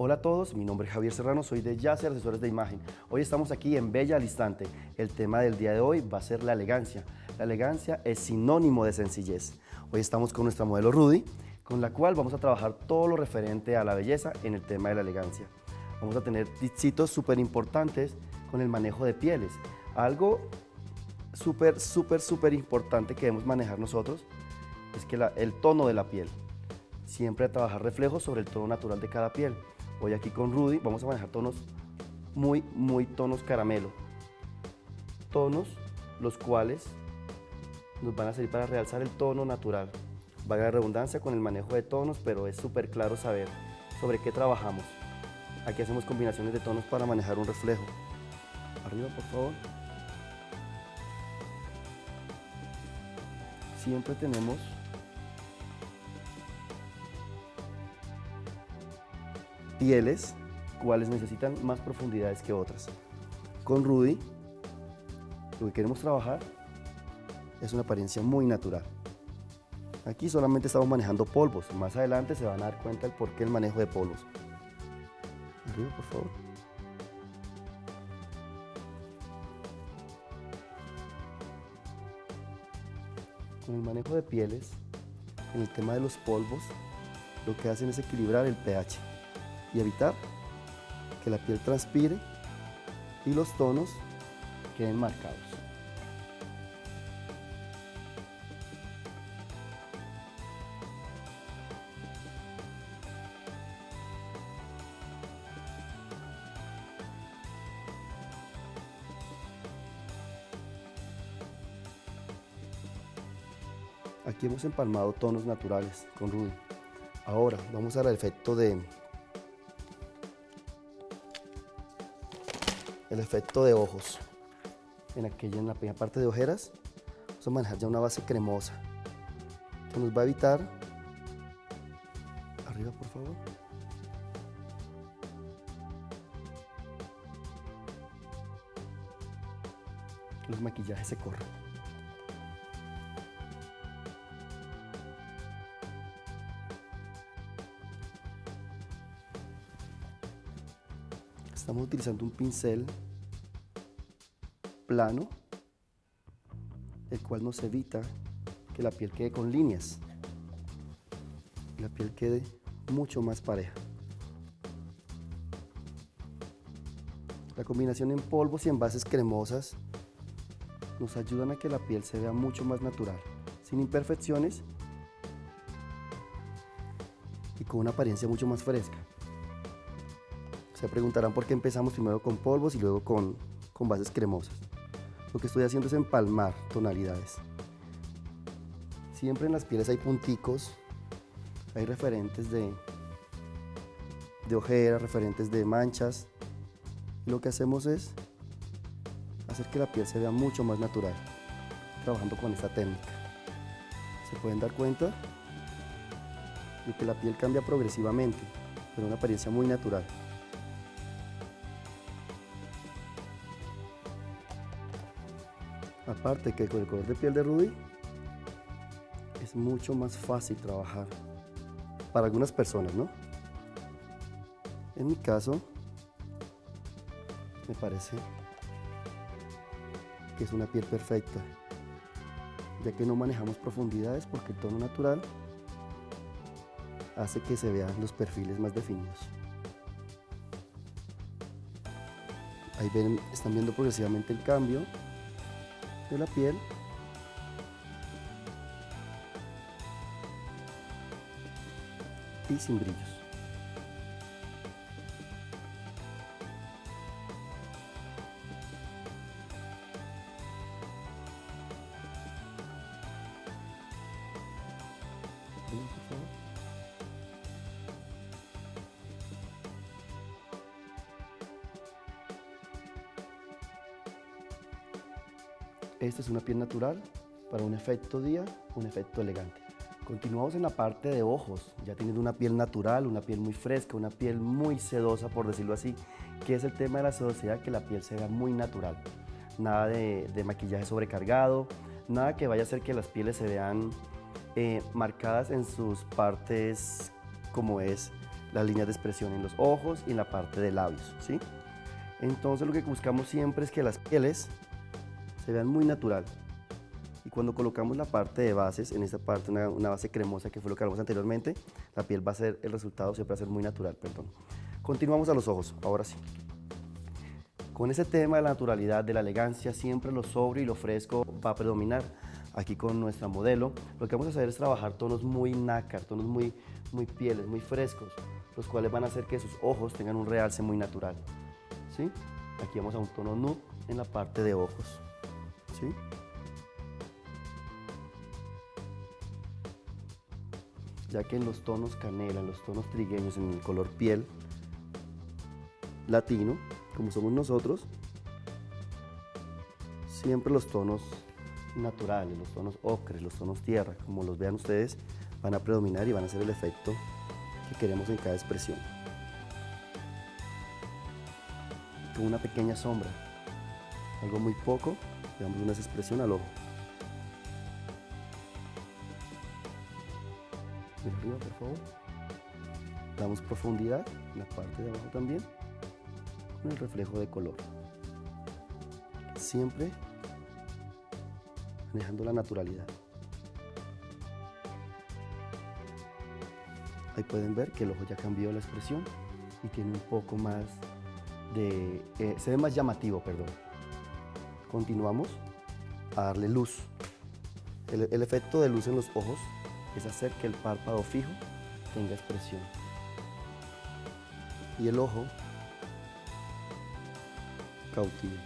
Hola a todos, mi nombre es Javier Serrano, soy de Yazzie Asesores de Imagen. Hoy estamos aquí en Bella al Instante. El tema del día de hoy va a ser la elegancia. La elegancia es sinónimo de sencillez. Hoy estamos con nuestra modelo Rudy, con la cual vamos a trabajar todo lo referente a la belleza en el tema de la elegancia. Vamos a tener tipsitos súper importantes con el manejo de pieles. Algo súper importante que debemos manejar nosotros es que el tono de la piel. Siempre a trabajar reflejos sobre el tono natural de cada piel. Hoy aquí con Rudy vamos a manejar tonos muy tonos caramelo. Tonos los cuales nos van a servir para realzar el tono natural. Valga la redundancia con el manejo de tonos, pero es súper claro saber sobre qué trabajamos. Aquí hacemos combinaciones de tonos para manejar un reflejo. Arriba, por favor. Siempre tenemos pieles, cuales necesitan más profundidades que otras. Con Rudy, lo que queremos trabajar es una apariencia muy natural. Aquí solamente estamos manejando polvos. Más adelante se van a dar cuenta el porqué el manejo de polvos. Arriba, por favor. Con el manejo de pieles, en el tema de los polvos, lo que hacen es equilibrar el pH. Y evitar que la piel transpire y los tonos queden marcados. Aquí hemos empalmado tonos naturales con Rudy. Ahora vamos al efecto de ojos. En la primera parte de ojeras vamos a manejar ya una base cremosa que nos va a evitar, arriba por favor, que los maquillajes se corran. Estamos utilizando un pincel plano, el cual nos evita que la piel quede con líneas, la piel quede mucho más pareja. La combinación en polvos y en bases cremosas nos ayudan a que la piel se vea mucho más natural, sin imperfecciones y con una apariencia mucho más fresca. Se preguntarán por qué empezamos primero con polvos y luego con bases cremosas. Lo que estoy haciendo es empalmar tonalidades. Siempre en las pieles hay punticos, hay referentes de ojeras, referentes de manchas. Lo que hacemos es hacer que la piel se vea mucho más natural, trabajando con esta técnica. Se pueden dar cuenta de que la piel cambia progresivamente, pero una apariencia muy natural. Aparte que con el color de piel de Rudy es mucho más fácil trabajar para algunas personas, ¿no? En mi caso me parece que es una piel perfecta, ya que no manejamos profundidades porque el tono natural hace que se vean los perfiles más definidos. Ahí ven, están viendo progresivamente el cambio de la piel. Y sin brillos. Esta es una piel natural para un efecto día, un efecto elegante. Continuamos en la parte de ojos, ya teniendo una piel natural, una piel muy fresca, una piel muy sedosa, por decirlo así, que es el tema de la sedosidad, que la piel se vea muy natural. Nada de maquillaje sobrecargado, nada que vaya a hacer que las pieles se vean marcadas en sus partes como es las líneas de expresión en los ojos y en la parte de labios, ¿sí? Entonces lo que buscamos siempre es que las pieles se vean muy natural. Y cuando colocamos la parte de bases, en esta parte una base cremosa que fue lo que hablamos anteriormente, la piel va a ser, el resultado siempre va a ser muy natural, perdón. Continuamos a los ojos, ahora sí. Con ese tema de la naturalidad, de la elegancia, siempre lo sobrio y lo fresco va a predominar. Aquí con nuestra modelo, lo que vamos a hacer es trabajar tonos muy nácar, tonos muy pieles, muy frescos, los cuales van a hacer que sus ojos tengan un realce muy natural, ¿sí? Aquí vamos a un tono nude en la parte de ojos, ¿sí? Ya que en los tonos canela, en los tonos trigueños, en el color piel latino, como somos nosotros, siempre los tonos naturales, los tonos ocres, los tonos tierra, como los vean ustedes, van a predominar y van a hacer el efecto que queremos en cada expresión. Con una pequeña sombra, algo muy poco, le damos una expresión al ojo. De arriba, por favor. Damos profundidad en la parte de abajo también, con el reflejo de color. Siempre manejando la naturalidad. Ahí pueden ver que el ojo ya cambió la expresión y tiene un poco más de... se ve más llamativo, perdón. Continuamos a darle luz. El efecto de luz en los ojos es hacer que el párpado fijo tenga expresión. Y el ojo cautive.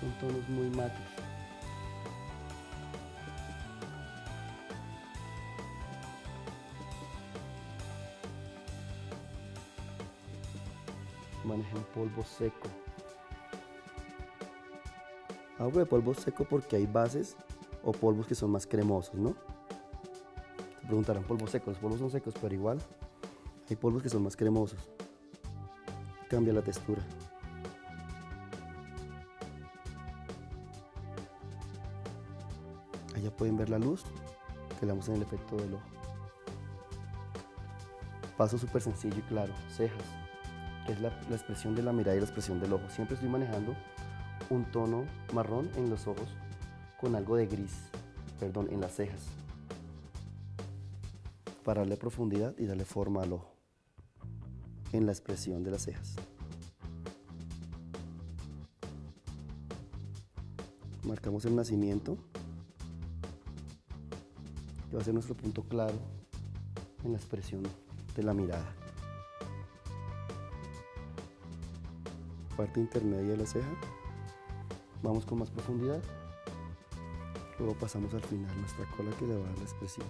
Son tonos muy mates. Manejen polvo seco. Hablo de polvo seco porque hay bases o polvos que son más cremosos, ¿no? Se preguntarán, polvo seco, los polvos son secos, pero igual hay polvos que son más cremosos. Cambia la textura. Ya pueden ver la luz que le damos en el efecto del ojo. Paso súper sencillo y claro, cejas, que es la expresión de la mirada y la expresión del ojo. Siempre estoy manejando un tono marrón en los ojos con algo de gris, perdón, en las cejas, para darle profundidad y darle forma al ojo en la expresión de las cejas. Marcamos el nacimiento. Va a ser nuestro punto claro en la expresión de la mirada. Parte intermedia de la ceja. Vamos con más profundidad. Luego pasamos al final, nuestra cola que le va a dar la expresión.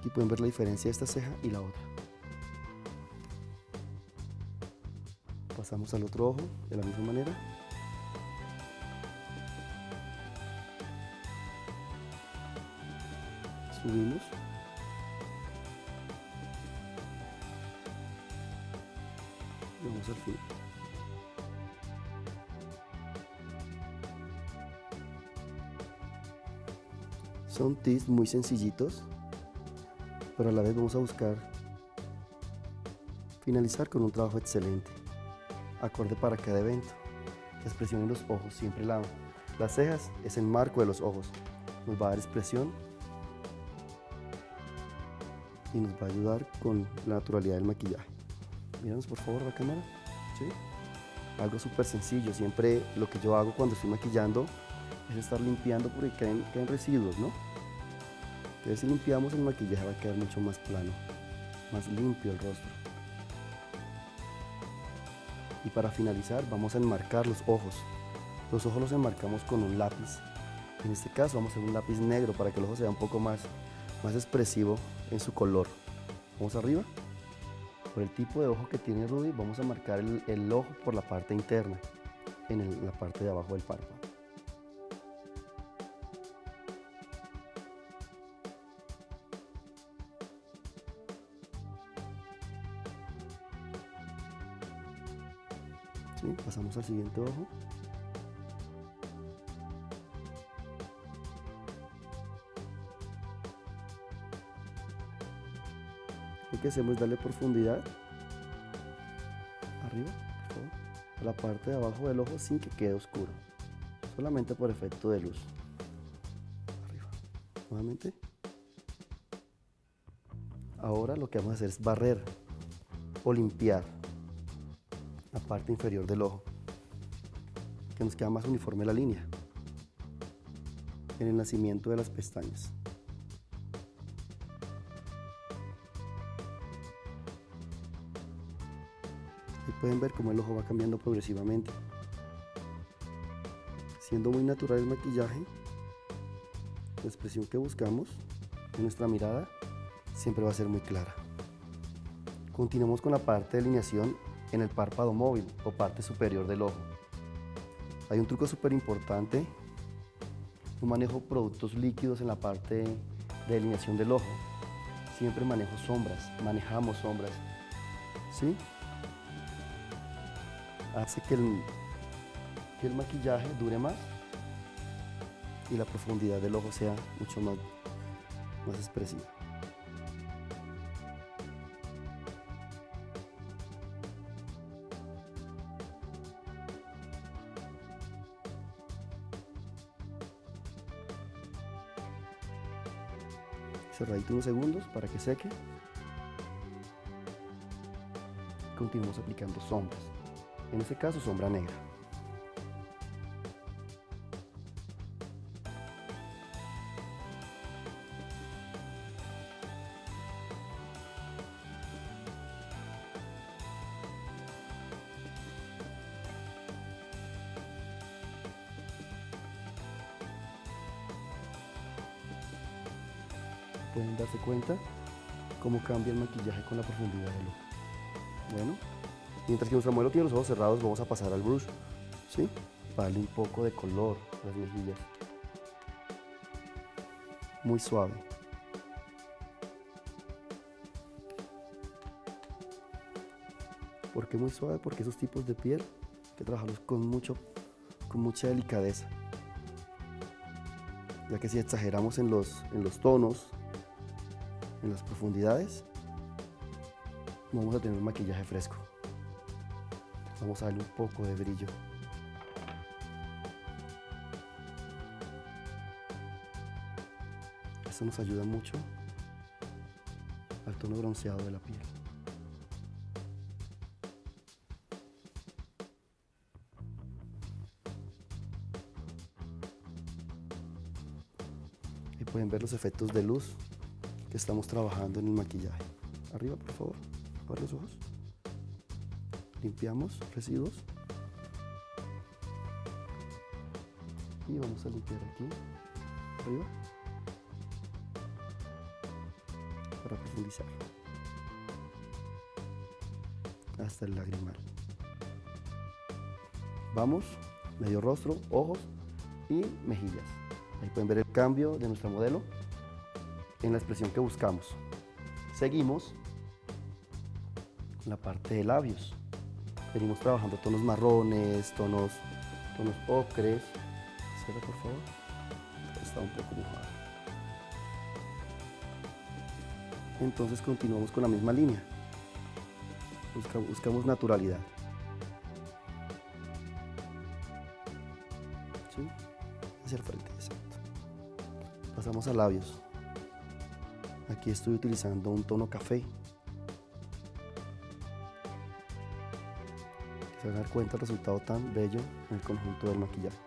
Aquí pueden ver la diferencia de esta ceja y la otra. Pasamos al otro ojo de la misma manera. Subimos. Y vamos al final. Son tips muy sencillitos, pero a la vez vamos a buscar finalizar con un trabajo excelente. Acorde para cada evento. La expresión en los ojos siempre la amo. Las cejas es el marco de los ojos. Nos va a dar expresión y nos va a ayudar con la naturalidad del maquillaje. Míranos por favor la cámara. ¿Sí? Algo súper sencillo. Siempre lo que yo hago cuando estoy maquillando es estar limpiando porque caen residuos, ¿no? Entonces si limpiamos el maquillaje va a quedar mucho más plano, más limpio el rostro. Y para finalizar vamos a enmarcar los ojos. Los ojos los enmarcamos con un lápiz. En este caso vamos a hacer un lápiz negro para que el ojo sea un poco más expresivo en su color. Vamos arriba. Por el tipo de ojo que tiene Rudy vamos a marcar el ojo por la parte interna, en la parte de abajo del párpado. ¿sí? Pasamos al siguiente ojo. Lo que hacemos es darle profundidad arriba, por favor, a la parte de abajo del ojo sin que quede oscuro, solamente por efecto de luz. Arriba, nuevamente. Ahora lo que vamos a hacer es barrer o limpiar la parte inferior del ojo, que nos queda más uniforme la línea en el nacimiento de las pestañas. Y pueden ver cómo el ojo va cambiando progresivamente, siendo muy natural el maquillaje. La expresión que buscamos en nuestra mirada siempre va a ser muy clara. Continuamos con la parte de alineación en el párpado móvil o parte superior del ojo. Hay un truco súper importante. No manejo productos líquidos en la parte de alineación del ojo. Siempre manejo sombras, manejamos sombras, ¿sí? Hace que el maquillaje dure más y la profundidad del ojo sea mucho más expresiva. Cerradito unos segundos para que seque. Continuamos aplicando sombras, en este caso sombra negra. Pueden darse cuenta cómo cambia el maquillaje con la profundidad del ojo. Bueno, mientras que nuestra modelo tiene los ojos cerrados, vamos a pasar al brush, ¿sí? Para darle un poco de color a las mejillas. Muy suave. ¿Por qué muy suave? Porque esos tipos de piel hay que trabajarlos con mucha delicadeza. Ya que si exageramos en los tonos, en las profundidades, no vamos a tener un maquillaje fresco. Vamos a darle un poco de brillo. Esto nos ayuda mucho al tono bronceado de la piel. Y pueden ver los efectos de luz que estamos trabajando en el maquillaje. Arriba, por favor, para los ojos. Limpiamos residuos. Y vamos a limpiar aquí, arriba, para profundizar hasta el lagrimal. Vamos, medio rostro, ojos y mejillas. Ahí pueden ver el cambio de nuestra modelo en la expresión que buscamos. Seguimos en la parte de labios. Venimos trabajando tonos marrones, tonos ocres. Cierra, por favor. Está un poco mojado. Entonces continuamos con la misma línea. Buscamos naturalidad. ¿Sí? Hacia el frente, exacto. Pasamos a labios. Aquí estoy utilizando un tono café. Se van a dar cuenta del resultado tan bello en el conjunto del maquillaje.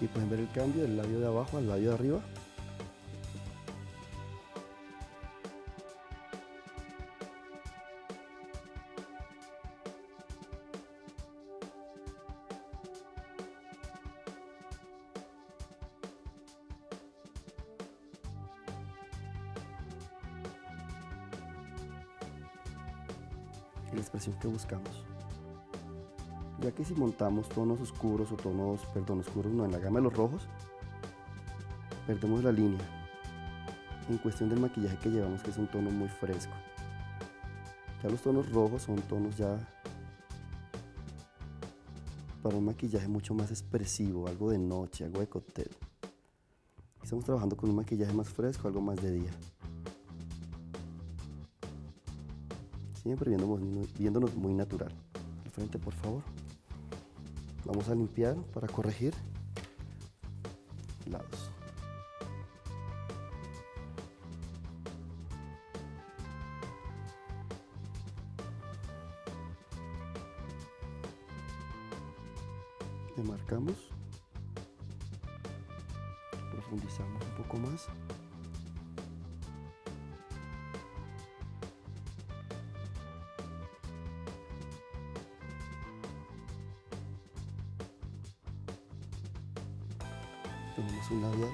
Y pueden ver el cambio del labio de abajo al labio de arriba. y la expresión que buscamos. Ya que si montamos tonos oscuros o tonos, perdón, oscuros no, en la gama de los rojos, perdemos la línea en cuestión del maquillaje que llevamos, que es un tono muy fresco. Ya los tonos rojos son tonos ya para un maquillaje mucho más expresivo, algo de noche, algo de cóctel. Estamos trabajando con un maquillaje más fresco, algo más de día. Siempre viéndonos muy natural. Al frente, por favor. Vamos a limpiar para corregir lados. Demarcamos. Profundizamos un poco más. Tenemos un labial.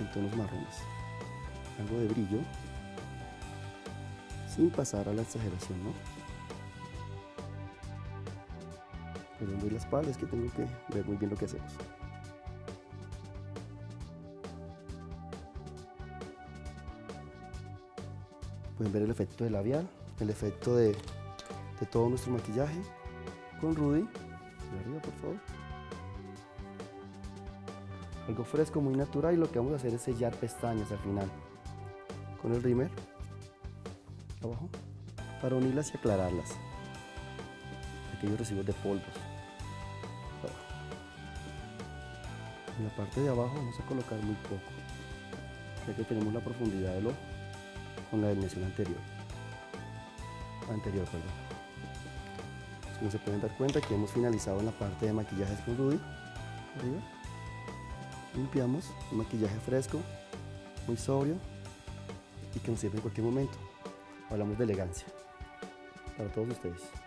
En tonos marrones. Algo de brillo. Sin pasar a la exageración, ¿no? Pero donde las palas es que tengo que ver muy bien lo que hacemos. Pueden ver el efecto del labial, el efecto de todo nuestro maquillaje. Con Rudy, de arriba, por favor. Algo fresco, muy natural, y lo que vamos a hacer es sellar pestañas al final. Con el rímel. Abajo, para unirlas y aclararlas, aquellos residuos de polvos. En la parte de abajo vamos a colocar muy poco, ya que tenemos la profundidad del ojo con la delineación anterior. Como se pueden dar cuenta, que hemos finalizado en la parte de maquillajes con Rudy. Arriba. Limpiamos un maquillaje fresco, muy sobrio y que nos sirve en cualquier momento. Hablamos de elegancia para todos ustedes.